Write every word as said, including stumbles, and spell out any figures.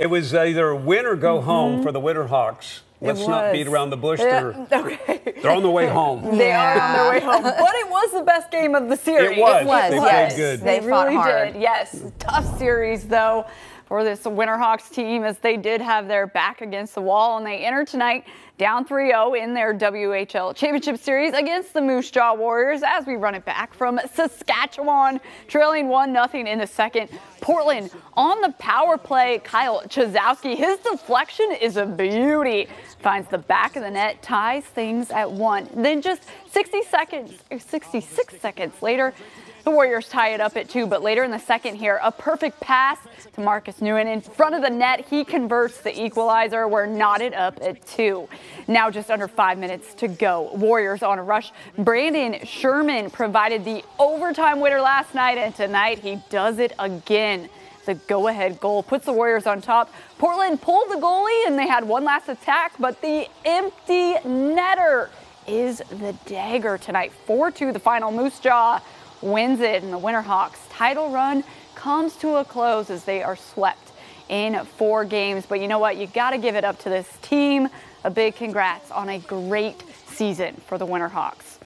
It was either win or go mm-hmm. home for the Winterhawks. Let's not beat around the bush. Yeah. They're, okay. they're on the way home. Yeah. They are on their way home. But it was the best game of the series. It was. It was. They yes. played good. They, they fought really hard. Did. Yes. Tough series, though, for this Winterhawks team, as they did have their back against the wall. And they enter tonight down three oh in their W H L Championship Series against the Moose Jaw Warriors, as we run it back from Saskatchewan, trailing one nothing in the second. Portland on the power play, Kyle Chazowski, his deflection is a beauty. Finds the back of the net, ties things at one. Then just sixty seconds, sixty-six seconds later, the Warriors tie it up at two, but later in the second here, a perfect pass to Marcus Newman in front of the net. He converts the equalizer. We're knotted up at two. Now just under five minutes to go. Warriors on a rush. Brayden Schuurman provided the overtime winner last night, and tonight he does it again. The go-ahead goal puts the Warriors on top. Portland pulled the goalie, and they had one last attack, but the empty netter is the dagger tonight. four two, the final. Moose Jaw wins it, and the Winterhawks' title run comes to a close as they are swept in four games. But you know what? You got to give it up to this team. A big congrats on a great season for the Winterhawks.